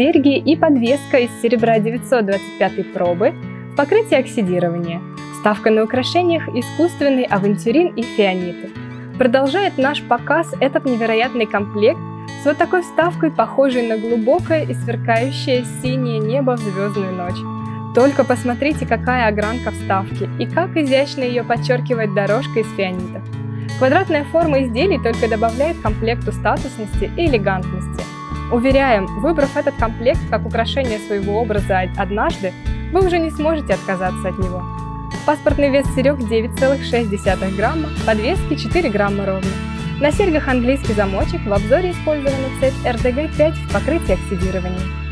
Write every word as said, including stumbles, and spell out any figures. серьги и подвеска из серебра девятьсот двадцать пятой пробы, покрытие оксидирования. Ставка на украшениях – искусственный авантюрин и фианиты. Продолжает наш показ этот невероятный комплект с вот такой вставкой, похожей на глубокое и сверкающее синее небо в звездную ночь. Только посмотрите, какая огранка вставки и как изящно ее подчеркивает дорожка из фианитов. Квадратная форма изделий только добавляет комплекту статусности и элегантности. Уверяем, выбрав этот комплект как украшение своего образа однажды, вы уже не сможете отказаться от него. Паспортный вес серег девять целых шесть десятых грамма, подвески четыре грамма ровно. На серьгах английский замочек, в обзоре использована цепь эр дэ гэ пять в покрытии оксидирования.